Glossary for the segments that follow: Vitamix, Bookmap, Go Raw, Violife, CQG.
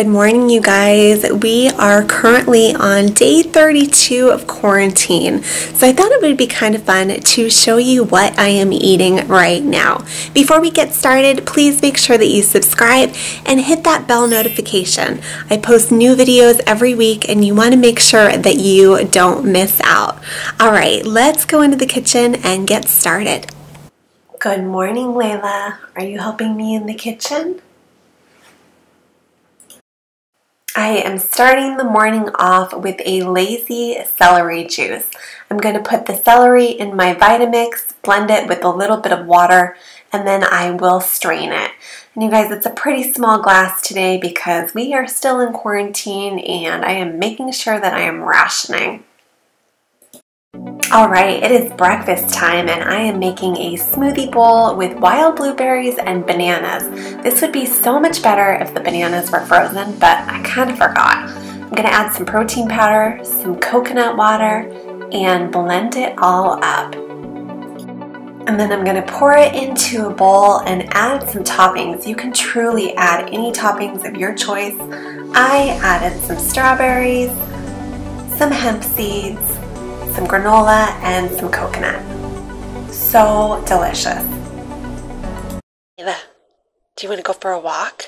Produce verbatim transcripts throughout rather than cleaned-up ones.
Good morning, you guys. We are currently on day thirty-two of quarantine, so I thought it would be kind of fun to show you what I am eating right now. Before we get started, please make sure that you subscribe and hit that bell notification. I post new videos every week and you want to make sure that you don't miss out. All right, let's go into the kitchen and get started. Good morning, Layla. Are you helping me in the kitchen? I am starting the morning off with a lazy celery juice. I'm going to put the celery in my Vitamix, blend it with a little bit of water, and then I will strain it. And you guys, it's a pretty small glass today because we are still in quarantine and I am making sure that I am rationing. Alright, it is breakfast time and I am making a smoothie bowl with wild blueberries and bananas. This would be so much better if the bananas were frozen, but I kind of forgot. I'm going to add some protein powder, some coconut water, and blend it all up. And then I'm going to pour it into a bowl and add some toppings. You can truly add any toppings of your choice. I added some strawberries, some hemp seeds, some granola, and some coconut. So delicious. Layla, do you want to go for a walk?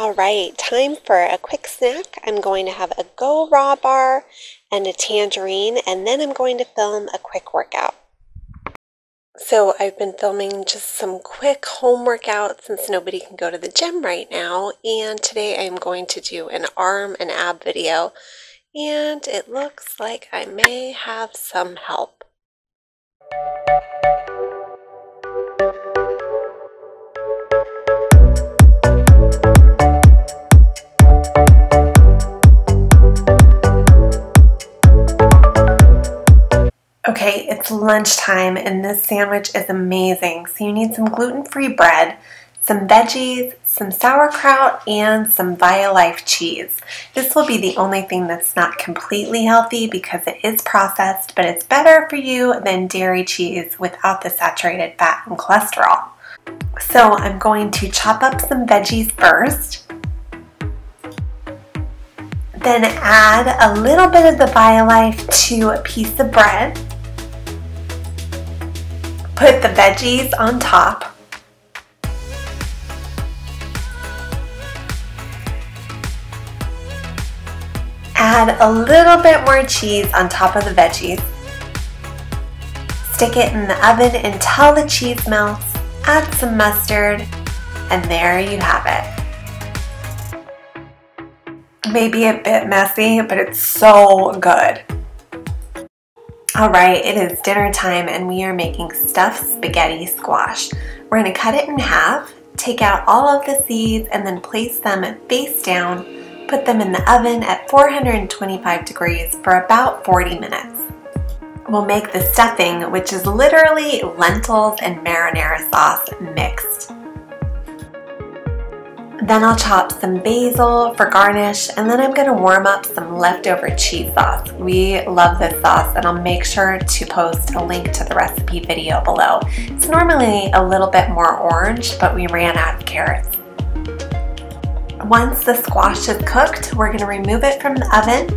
Alright, time for a quick snack. I'm going to have a Go Raw bar and a tangerine, and then I'm going to film a quick workout. So I've been filming just some quick home workouts since nobody can go to the gym right now, and today I'm going to do an arm and ab video, and it looks like I may have some help. Okay, it's lunchtime and this sandwich is amazing. So you need some gluten-free bread, some veggies, some sauerkraut, and some Violife cheese. This will be the only thing that's not completely healthy because it is processed, but it's better for you than dairy cheese without the saturated fat and cholesterol. So I'm going to chop up some veggies first. Then add a little bit of the Violife to a piece of bread. Put the veggies on top. Add a little bit more cheese on top of the veggies. Stick it in the oven until the cheese melts. Add some mustard, and there you have it. Maybe a bit messy, but it's so good. Alright, it is dinner time and we are making stuffed spaghetti squash. We're going to cut it in half, take out all of the seeds, and then place them face down, put them in the oven at four hundred twenty-five degrees for about forty minutes. We'll make the stuffing, which is literally lentils and marinara sauce mixed. Then I'll chop some basil for garnish, and then I'm going to warm up some leftover cheese sauce. We love this sauce, and I'll make sure to post a link to the recipe video below. It's normally a little bit more orange, but we ran out of carrots. Once the squash is cooked, we're going to remove it from the oven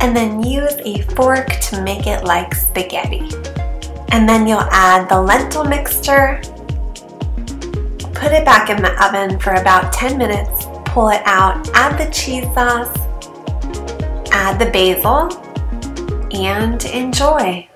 and then use a fork to make it like spaghetti. And then you'll add the lentil mixture. Put it back in the oven for about ten minutes, pull it out, add the cheese sauce, add the basil, and enjoy.